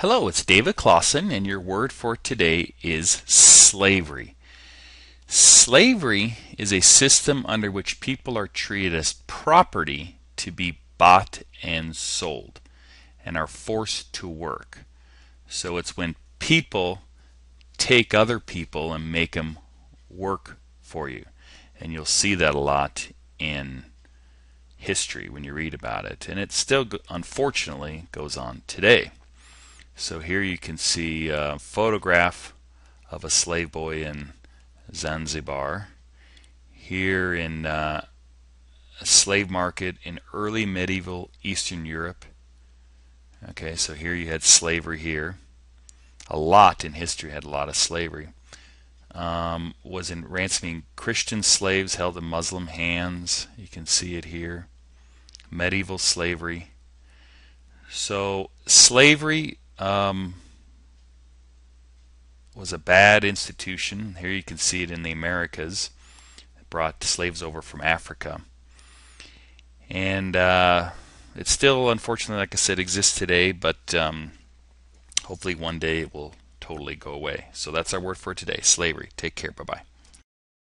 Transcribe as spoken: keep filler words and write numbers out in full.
Hello, it's David Claussen, and your word for today is slavery. Slavery is a system under which people are treated as property to be bought and sold and are forced to work. So it's when people take other people and make them work for you. And you'll see that a lot in history when you read about it. And it still, unfortunately, goes on today. So here you can see a photograph of a slave boy in Zanzibar. Here in uh, a slave market in early medieval Eastern Europe. Okay, so here you had slavery here. A lot in history had a lot of slavery. Um, was in ransoming Christian slaves held in Muslim hands. You can see it here. Medieval slavery. So slavery Um, was a bad institution. Here you can see it in the Americas. It brought slaves over from Africa. And uh, it still, unfortunately, like I said, exists today, but um, hopefully one day it will totally go away. So that's our word for today, slavery. Take care. Bye-bye.